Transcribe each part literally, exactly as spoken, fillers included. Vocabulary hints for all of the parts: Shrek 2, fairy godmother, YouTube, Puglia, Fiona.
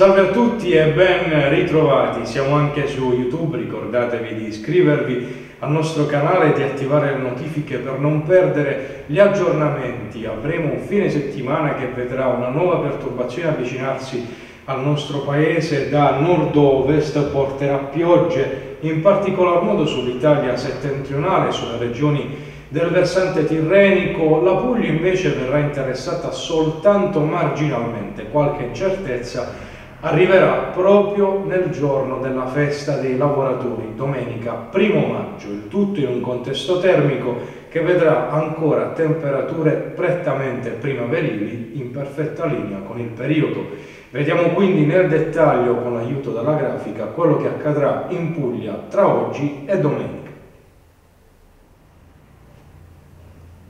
Salve a tutti e ben ritrovati, siamo anche su YouTube, ricordatevi di iscrivervi al nostro canale e di attivare le notifiche per non perdere gli aggiornamenti. Avremo un fine settimana che vedrà una nuova perturbazione avvicinarsi al nostro paese da nord-ovest, porterà piogge in particolar modo sull'Italia settentrionale, sulle regioni del versante tirrenico. La Puglia invece verrà interessata soltanto marginalmente, qualche incertezza arriverà proprio nel giorno della festa dei lavoratori, domenica primo maggio, il tutto in un contesto termico che vedrà ancora temperature prettamente primaverili in perfetta linea con il periodo. Vediamo quindi nel dettaglio, con l'aiuto della grafica, quello che accadrà in Puglia tra oggi e domenica.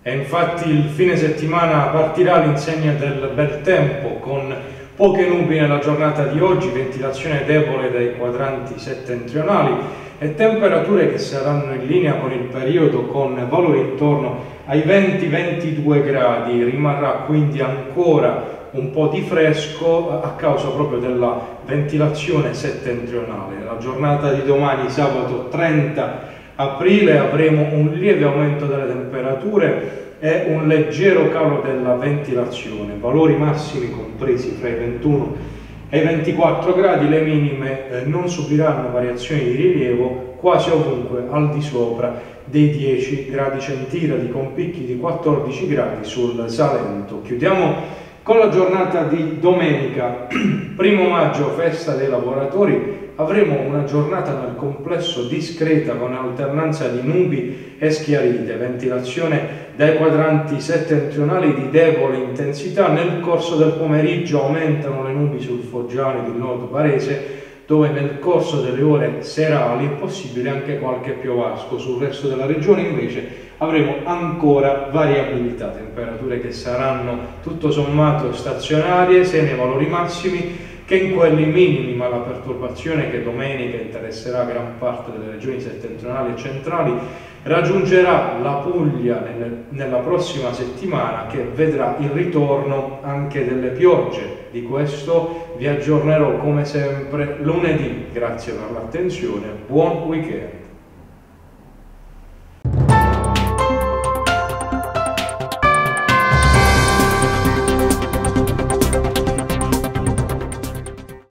E infatti il fine settimana partirà all'insegna del bel tempo, con poche nubi nella giornata di oggi, ventilazione debole dai quadranti settentrionali e temperature che saranno in linea con il periodo, con valori intorno ai venti ventidue gradi. Rimarrà quindi ancora un po' di fresco a causa proprio della ventilazione settentrionale. La giornata di domani, sabato trenta aprile, avremo un lieve aumento delle temperature e un leggero calo della ventilazione, valori massimi compresi fra i ventuno e i ventiquattro gradi. Le minime non subiranno variazioni di rilievo quasi ovunque al di sopra dei dieci gradi centigradi, con picchi di quattordici gradi sul Salento. Chiudiamo con la giornata di domenica, primo maggio, festa dei lavoratori. Avremo una giornata nel complesso discreta, con alternanza di nubi e schiarite, ventilazione dai quadranti settentrionali di debole intensità. Nel corso del pomeriggio aumentano le nubi sul Foggiano del nord Varese, dove nel corso delle ore serali è possibile anche qualche piovasco. Sul resto della regione invece avremo ancora variabilità, temperature che saranno tutto sommato stazionarie, sia nei valori massimi che in quelli minimi, ma la perturbazione che domenica interesserà gran parte delle regioni settentrionali e centrali raggiungerà la Puglia nel, nella prossima settimana, che vedrà il ritorno anche delle piogge. Di questo vi aggiornerò come sempre lunedì. Grazie per l'attenzione, buon weekend!